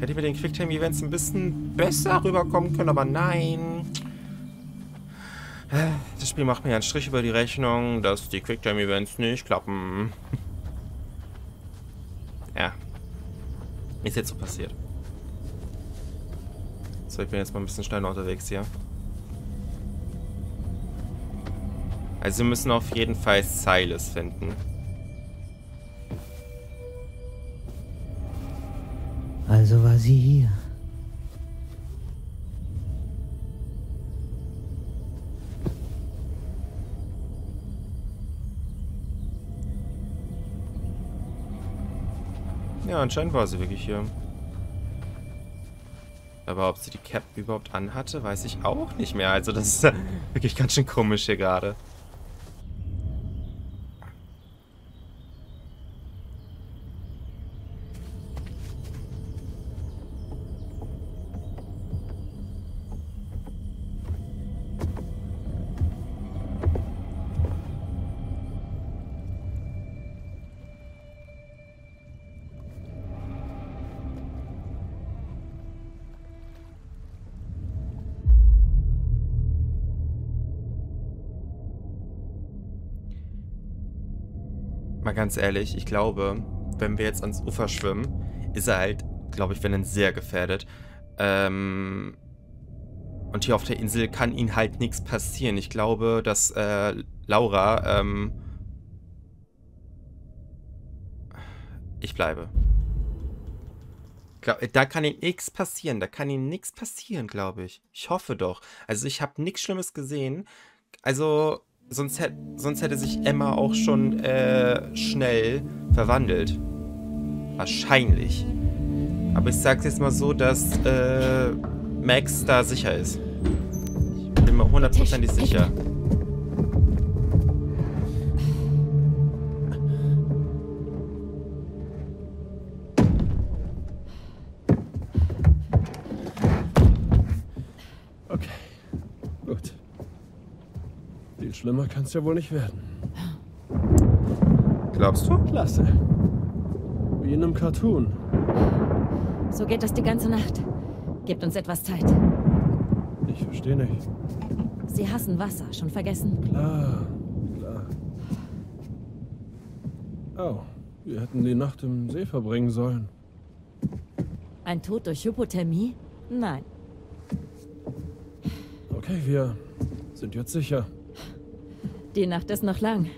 Hätte ich mit den Quicktime-Events ein bisschen besser rüberkommen können, aber nein. Das Spiel macht mir einen Strich über die Rechnung, dass die Quicktime-Events nicht klappen. Ja. Ist jetzt so passiert. So, ich bin jetzt mal ein bisschen schneller unterwegs hier. Also wir müssen auf jeden Fall Silas finden. Also war sie hier. Ja, anscheinend war sie wirklich hier. Aber ob sie die Cap überhaupt anhatte, weiß ich auch nicht mehr. Also das ist wirklich ganz schön komisch hier gerade. Mal ganz ehrlich, ich glaube, wenn wir jetzt ans Ufer schwimmen, ist er halt, glaube ich, wenn dann sehr gefährdet. Und hier auf der Insel kann ihm halt nichts passieren. Ich glaube, dass Laura... ich bleibe. Ich glaub, da kann ihm nichts passieren. Da kann ihm nichts passieren, glaube ich. Ich hoffe doch. Also ich habe nichts Schlimmes gesehen. Also... Sonst hätte sich Emma auch schon schnell verwandelt. Wahrscheinlich. Aber ich sag's jetzt mal so, dass Max da sicher ist. Ich bin mir hundertprozentig sicher. Okay. Gut. Viel schlimmer kann's ja wohl nicht werden. Glaubst du? Klasse. Wie in einem Cartoon. So geht das die ganze Nacht. Gebt uns etwas Zeit. Ich verstehe nicht. Sie hassen Wasser. Schon vergessen? Klar, klar. Oh, wir hätten die Nacht im See verbringen sollen. Ein Tod durch Hypothermie? Nein. Okay, wir sind jetzt sicher. Die Nacht ist noch lang.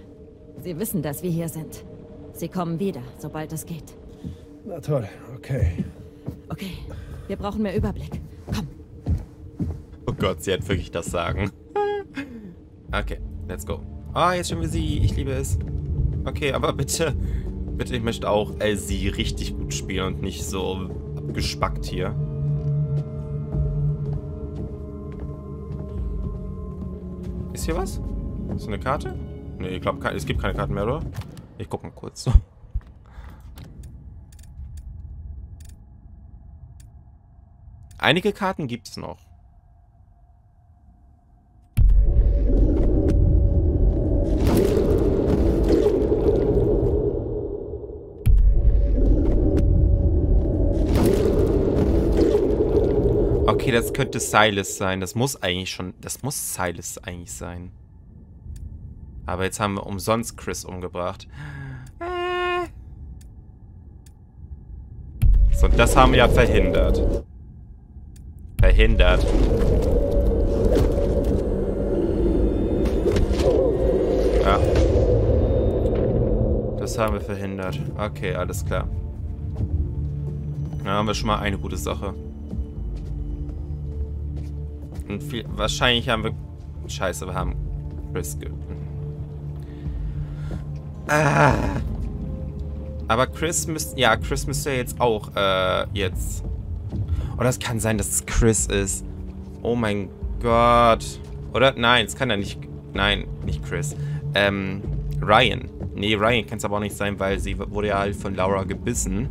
Sie wissen, dass wir hier sind. Sie kommen wieder, sobald es geht. Na toll, okay. Okay, wir brauchen mehr Überblick. Komm. Oh Gott, sie hat wirklich das Sagen. Okay, let's go. Ah, jetzt schon wir sie. Ich liebe es. Okay, aber bitte, bitte, ich möchte auch sie richtig gut spielen und nicht so abgespackt hier. Ist hier was? Ist eine Karte? Ne, ich glaube, es gibt keine Karten mehr, oder? Ich guck mal kurz. Einige Karten gibt es noch. Okay, das könnte Silas sein. Das muss Silas eigentlich sein. Aber jetzt haben wir umsonst Chris umgebracht. So, und das haben wir ja verhindert. Verhindert. Ja. Das haben wir verhindert. Okay, alles klar. Da haben wir schon mal eine gute Sache. Und viel, wahrscheinlich haben wir... Scheiße, wir haben Chris getötet. Ah. Aber Chris müsste... Ja, Chris müsste ja jetzt auch, jetzt... Oder es kann sein, dass es Chris ist. Oh mein Gott. Oder? Nein, es kann ja nicht... Nein, nicht Chris. Ryan. Nee, Ryan kann es aber auch nicht sein, weil sie wurde ja halt von Laura gebissen.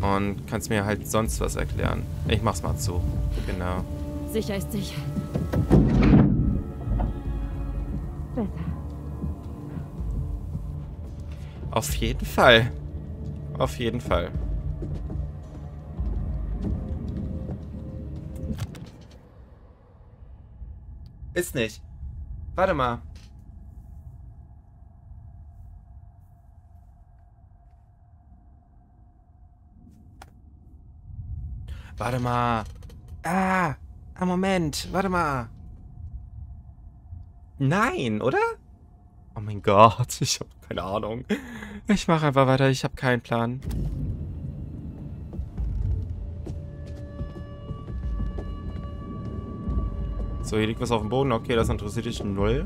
Und kannst mir halt sonst was erklären. Ich mach's mal zu. Genau. Sicher ist sicher. Auf jeden Fall. Auf jeden Fall. Ist nicht. Warte mal. Warte mal. Ah, Moment. Warte mal. Nein, oder? Oh mein Gott, ich habe keine Ahnung. Ich mache einfach weiter, ich habe keinen Plan. So, hier liegt was auf dem Boden. Okay, das interessiert dich null.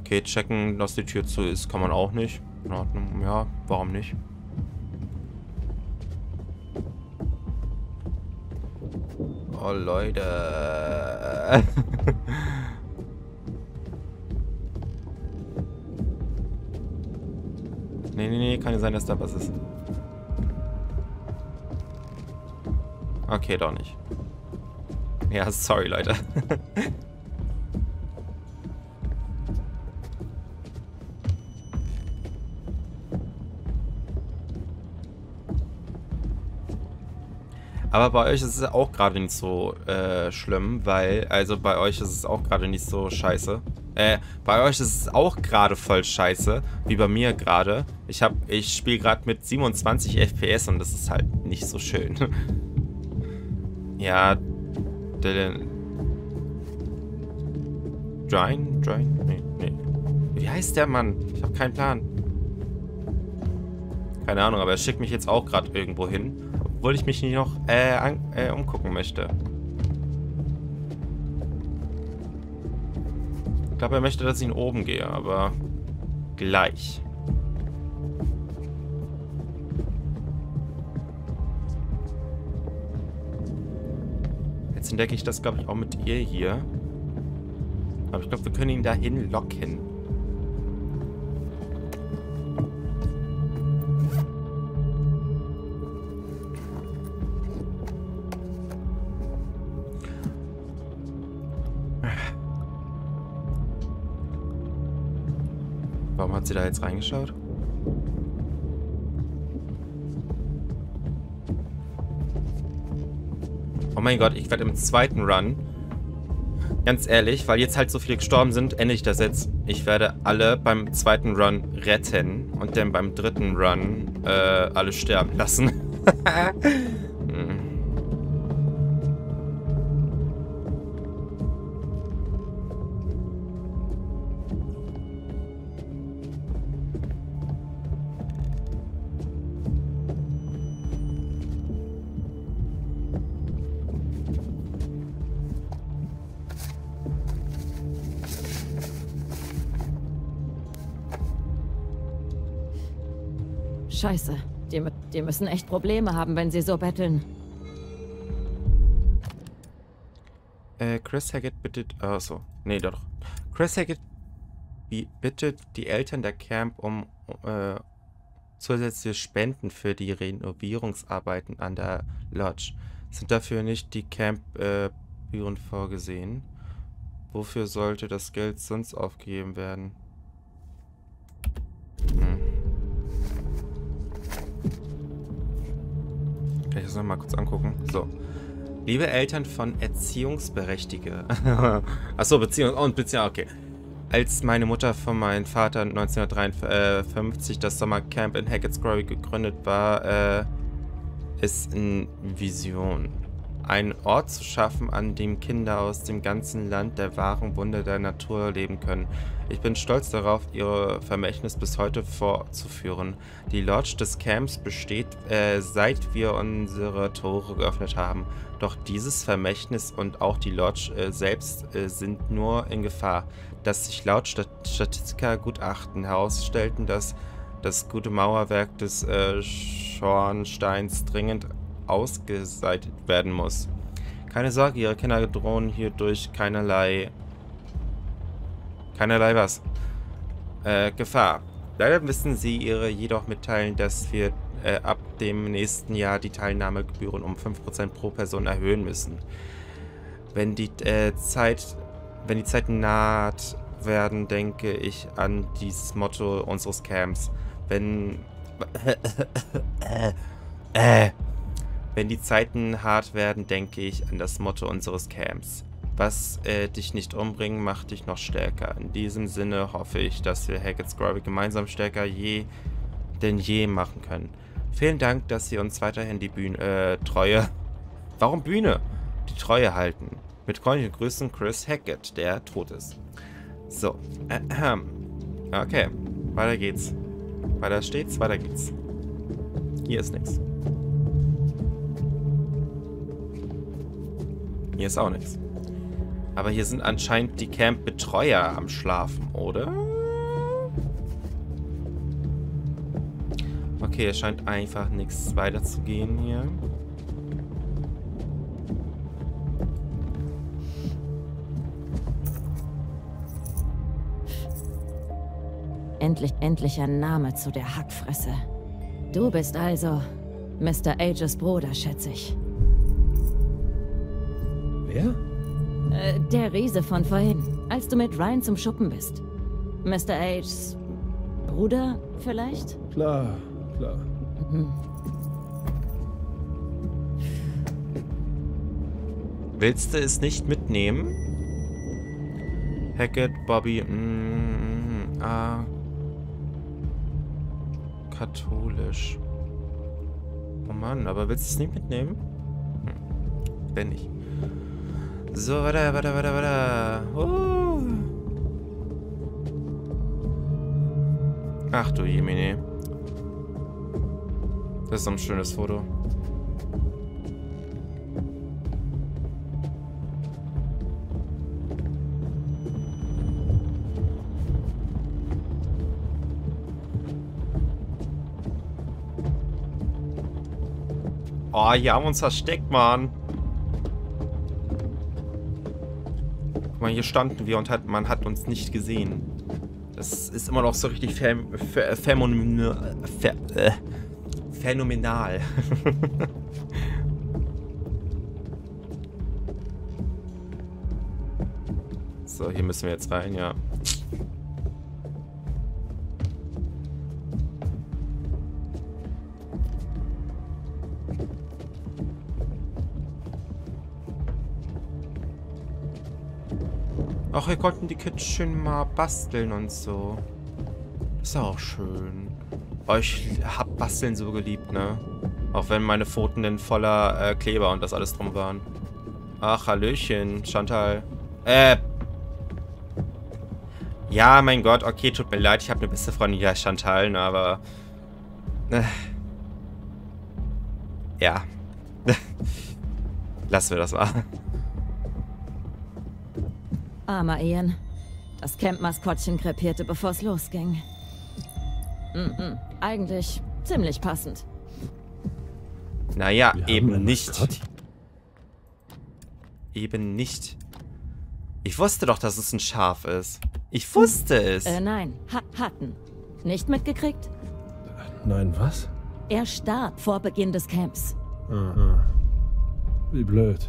Okay, checken, dass die Tür zu ist, kann man auch nicht. In Ordnung, ja, warum nicht? Oh, Leute. Nee, kann ja sein, dass da was ist. Okay, doch nicht. Ja, sorry, Leute. Aber bei euch ist es auch gerade nicht so schlimm, weil, also bei euch ist es auch gerade nicht so scheiße. Bei euch ist es auch gerade voll scheiße, wie bei mir gerade. Ich spiele gerade mit 27 FPS und das ist halt nicht so schön. Ja, nee. Wie heißt der Mann? Ich habe keinen Plan. Keine Ahnung, aber er schickt mich jetzt auch gerade irgendwo hin. Obwohl ich mich nicht noch umgucken möchte. Ich glaube, er möchte, dass ich ihn oben gehe, aber gleich. Jetzt entdecke ich das, glaube ich, auch mit ihr hier. Aber ich glaube, wir können ihn dahin locken. Hat sie da jetzt reingeschaut? Oh mein Gott, ich werde im zweiten Run, ganz ehrlich, weil jetzt halt so viele gestorben sind, ende ich das jetzt. Ich werde alle beim zweiten Run retten und dann beim dritten Run alle sterben lassen. Scheiße, die müssen echt Probleme haben, wenn sie so betteln. Chris Hackett bittet... Achso, nee, doch. Chris Hackett bittet die Eltern der Camp um zusätzliche Spenden für die Renovierungsarbeiten an der Lodge. Sind dafür nicht die Campgebühren vorgesehen? Wofür sollte das Geld sonst aufgegeben werden? Ich muss das nochmal kurz angucken. So. Liebe Eltern von Erziehungsberechtigte. Achso, Beziehung. Und Beziehung, okay. Als meine Mutter von meinem Vater 1953 das Sommercamp in Hackett's Grove gegründet war, ist eine Vision. Einen Ort zu schaffen, an dem Kinder aus dem ganzen Land der wahren Wunder der Natur leben können. Ich bin stolz darauf, ihr Vermächtnis bis heute fortzuführen. Die Lodge des Camps besteht, seit wir unsere Tore geöffnet haben. Doch dieses Vermächtnis und auch die Lodge selbst sind nur in Gefahr. Dass sich laut Statistiker-Gutachten herausstellten, dass das gute Mauerwerk des Schornsteins dringend ausgeseitet werden muss. Keine Sorge, ihre Kinder drohen hierdurch keinerlei Gefahr. Leider müssen sie ihre jedoch mitteilen, dass wir ab dem nächsten Jahr die Teilnahmegebühren um 5% pro Person erhöhen müssen. Wenn die Zeit naht, werden, denke ich an dieses Motto unseres Camps. Wenn die Zeiten hart werden, denke ich an das Motto unseres Camps. Was dich nicht umbringen, macht dich noch stärker. In diesem Sinne hoffe ich, dass wir Hackett's Grove gemeinsam stärker denn je machen können. Vielen Dank, dass Sie uns weiterhin die Treue halten. Mit freundlichen Grüßen, Chris Hackett, der tot ist. So. Okay. Weiter geht's. Weiter steht's, weiter geht's. Hier ist nichts. Hier ist auch nichts. Aber hier sind anscheinend die Camp-Betreuer am Schlafen, oder? Okay, es scheint einfach nichts weiterzugehen hier. Endlich ein Name zu der Hackfresse. Du bist also Mr. Ages Bruder, schätze ich. Wer? Der Riese von vorhin, als du mit Ryan zum Schuppen bist. Mr. Ages Bruder vielleicht? Klar. Mhm. Willst du es nicht mitnehmen? Hackett, Bobby, katholisch. Oh Mann, aber willst du es nicht mitnehmen? Wenn nicht. So, warte. Ach du Jemine. Das ist so ein schönes Foto. Oh, hier haben wir uns versteckt, Mann. Guck mal, hier standen wir und man hat uns nicht gesehen. Das ist immer noch so richtig phänomenal. So, hier müssen wir jetzt rein, ja. Ach, hier konnten die Kids schön mal basteln und so. Ist auch schön. Euch hab Basteln so geliebt, ne? Auch wenn meine Pfoten denn voller Kleber und das alles drum waren. Ach, Hallöchen, Chantal. Ja, mein Gott, okay, tut mir leid, ich habe eine beste Freundin, ja, Chantal, ne, aber... Ja. Lassen wir das mal. Armer Ian. Das Camp-Maskottchen krepierte, bevor es losging. Eigentlich ziemlich passend. Naja, eben nicht. Eben nicht. Ich wusste doch, dass es ein Schaf ist. Ich wusste es. Nein, hatten. Nicht mitgekriegt? Nein, was? Er starb vor Beginn des Camps. Aha. Wie blöd.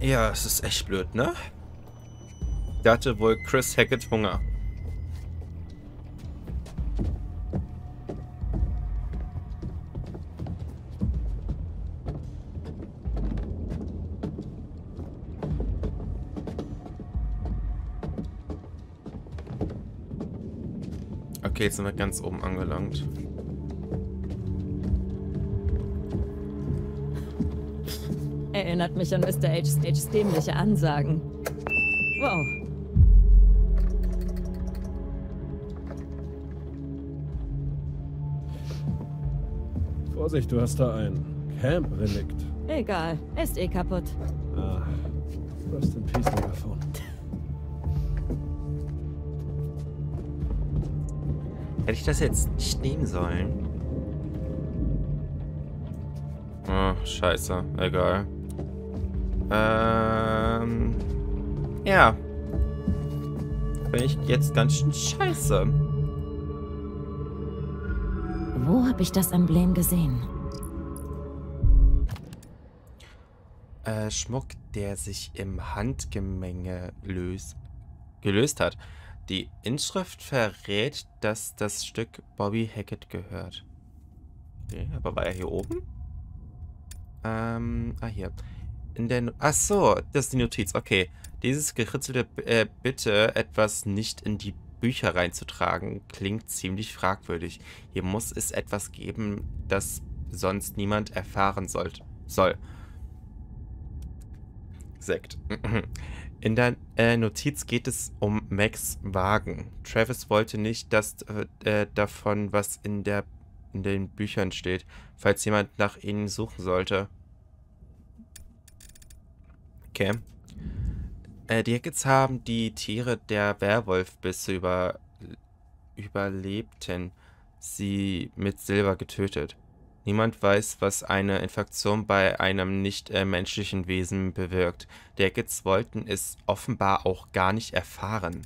Ja, es ist echt blöd, ne? Da hatte wohl Chris Hackett Hunger. Okay, jetzt sind wir ganz oben angelangt. Erinnert mich an Mr. H's dämliche Ansagen. Wow. Vorsicht, du hast da ein Camp-Relikt. Egal, ist eh kaputt. Ah, rest in peace, Megafon. Hätte ich das jetzt nicht nehmen sollen? Ach, scheiße. Egal. Ja. Bin ich jetzt ganz schön scheiße. Wo habe ich das Emblem gesehen? Schmuck, der sich im Handgemenge gelöst hat. Die Inschrift verrät, dass das Stück Bobby Hackett gehört. Okay, aber war er hier oben? Hier. In der... Achso, das ist die Notiz. Okay. Dieses gekritzelte Bitte, etwas nicht in die Bücher reinzutragen, klingt ziemlich fragwürdig. Hier muss es etwas geben, das sonst niemand erfahren soll. Sekt. In der Notiz geht es um Max' Wagen. Travis wollte nicht, dass davon, was in den Büchern steht, falls jemand nach ihnen suchen sollte. Okay. Die Hacketts haben die Tiere der Werwolfbisse überlebten, sie mit Silber getötet. Niemand weiß, was eine Infektion bei einem nicht-menschlichen Wesen bewirkt. Die Hacketts wollten es offenbar auch gar nicht erfahren.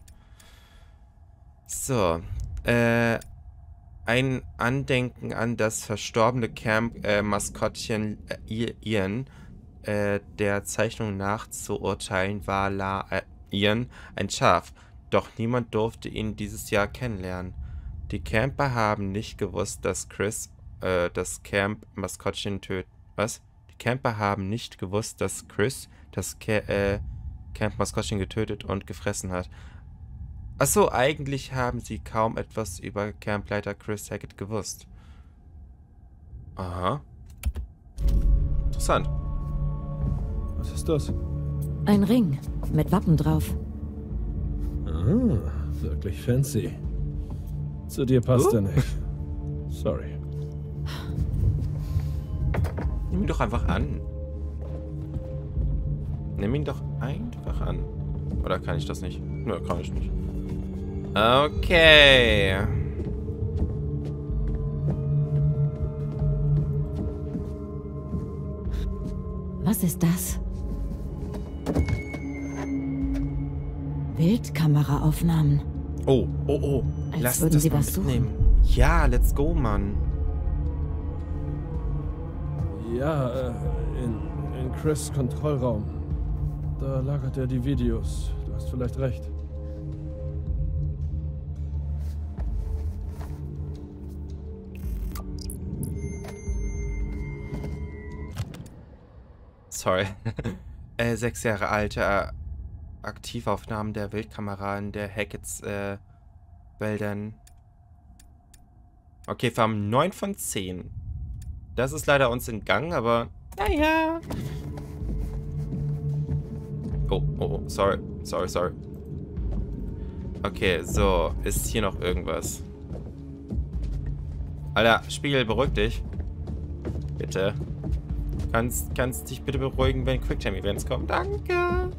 So, ein Andenken an das verstorbene Camp-Maskottchen Ian. Der Zeichnung nach zu urteilen, war Ian ein Schaf, doch niemand durfte ihn dieses Jahr kennenlernen. Die Camper haben nicht gewusst, dass Chris das Camp-Maskottchen tötet. Was? Die Camper haben nicht gewusst, dass Chris das Camp-Maskottchen getötet und gefressen hat. Achso, eigentlich haben sie kaum etwas über Campleiter Chris Hackett gewusst. Aha. Interessant. Was ist das? Ein Ring mit Wappen drauf. Ah, wirklich fancy. Zu dir passt er nicht. Sorry. Nimm ihn doch einfach an. Nimm ihn doch einfach an. Oder kann ich das nicht? Nö, kann ich nicht. Okay. Was ist das? Bildkameraaufnahmen. Oh, oh, oh. Lass uns das was mitnehmen. Ja, let's go, Mann. Ja, in Chris' Kontrollraum. Da lagert er die Videos. Du hast vielleicht recht. Sorry. 6 Jahre alte Aktivaufnahmen der Wildkameraden der Hacketts Wäldern. Okay, wir haben 9 von 10. Das ist leider uns entgangen, aber naja. Oh, oh, sorry. Sorry, sorry. Okay, so. Ist hier noch irgendwas? Alter, Spiegel, beruhig dich. Bitte. Kannst dich bitte beruhigen, wenn Quicktime-Events kommen? Danke!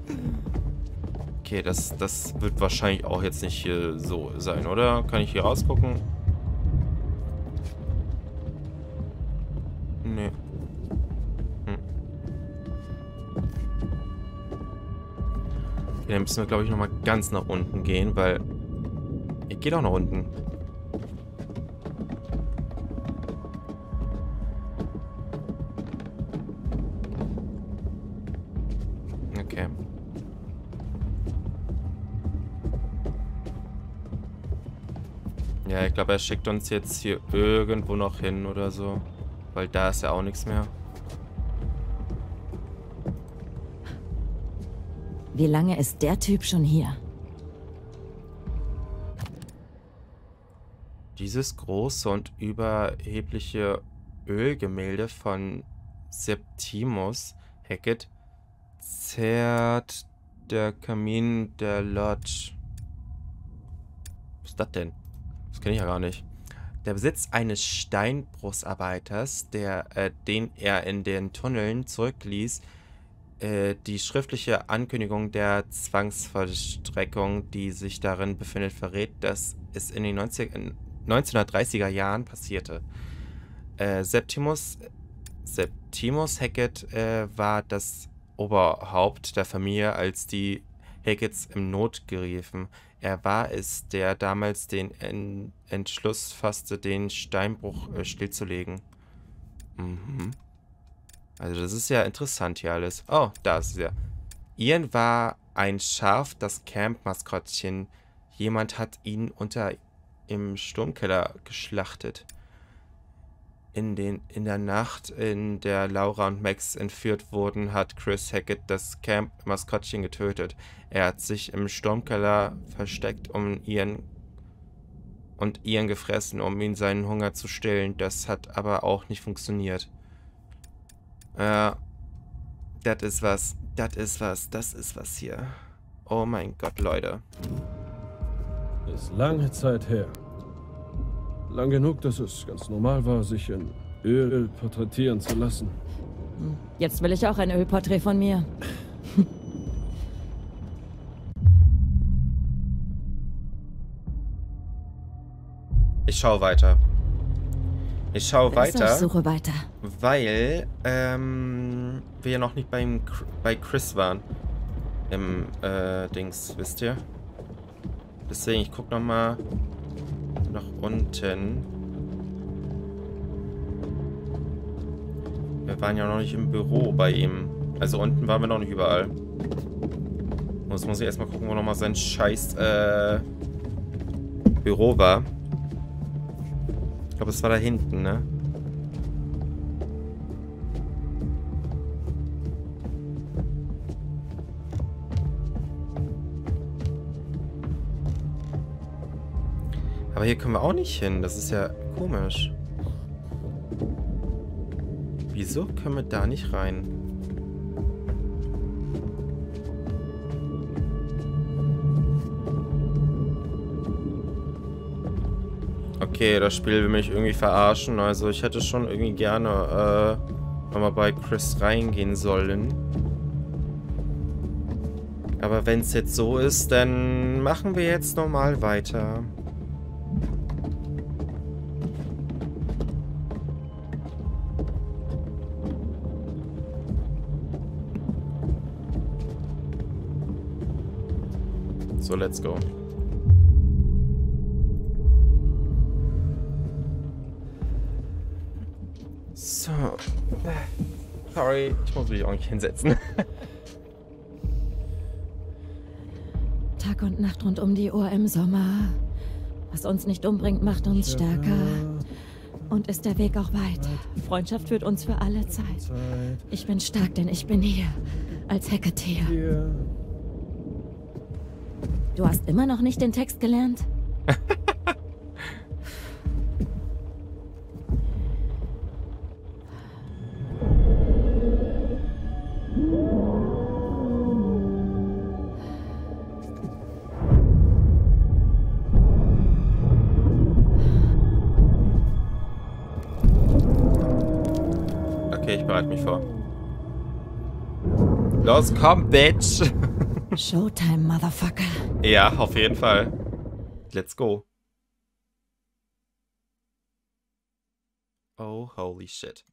Okay, das wird wahrscheinlich auch jetzt nicht hier so sein, oder? Kann ich hier rausgucken? Nee. Okay, dann müssen wir, glaube ich, nochmal ganz nach unten gehen, weil... Ich gehe doch nach unten. Ja, ich glaube, er schickt uns jetzt hier irgendwo noch hin oder so. Weil da ist ja auch nichts mehr. Wie lange ist der Typ schon hier? Dieses große und überhebliche Ölgemälde von Septimus Hackett zerrt der Kamin der Lodge. Was ist das denn? Das kenne ich ja gar nicht. Der Besitz eines Steinbruchsarbeiters, den er in den Tunneln zurückließ, die schriftliche Ankündigung der Zwangsvollstreckung, die sich darin befindet, verrät, dass es in den 1930er Jahren passierte. Septimus Hackett war das Oberhaupt der Familie, als die Hacketts im Not geriefen. Er war es, der damals den Entschluss fasste, den Steinbruch stillzulegen. Mhm. Also das ist ja interessant hier alles. Oh, da ist er. Ian war ein Schaf, das Camp-Maskottchen. Jemand hat ihn im Sturmkeller geschlachtet. In der Nacht, in der Laura und Max entführt wurden, hat Chris Hackett das Camp-Maskottchen getötet. Er hat sich im Sturmkeller versteckt, um Ian gefressen, um ihn seinen Hunger zu stillen. Das hat aber auch nicht funktioniert. Das ist was. Das ist was hier. Oh mein Gott, Leute. Ist lange Zeit her. Lang genug, dass es ganz normal war, sich in Öl porträtieren zu lassen. Jetzt will ich auch ein Ölporträt von mir. Ich schaue weiter. Ich suche weiter. Weil wir ja noch nicht bei Chris waren. Im Dings, wisst ihr? Deswegen, ich guck noch mal nach unten. Wir waren ja noch nicht im Büro bei ihm. Also unten waren wir noch nicht überall. Jetzt muss ich erstmal gucken, wo nochmal sein scheiß Büro war. Ich glaube, es war da hinten, ne? Aber hier können wir auch nicht hin. Das ist ja komisch. Wieso können wir da nicht rein? Okay, das Spiel will mich irgendwie verarschen. Also ich hätte schon irgendwie gerne nochmal bei Chris reingehen sollen. Aber wenn es jetzt so ist, dann machen wir jetzt normal weiter. So, let's go. So. Sorry, ich muss mich auch nicht hinsetzen. Tag und Nacht rund um die Uhr im Sommer. Was uns nicht umbringt, macht uns stärker. Und ist der Weg auch weit. Freundschaft führt uns für alle Zeit. Ich bin stark, denn ich bin hier. Als Hackett hier. Du hast immer noch nicht den Text gelernt? Okay, ich bereite mich vor. Los, komm, Bitch! Showtime, Motherfucker. Ja, auf jeden Fall. Let's go. Oh, holy shit.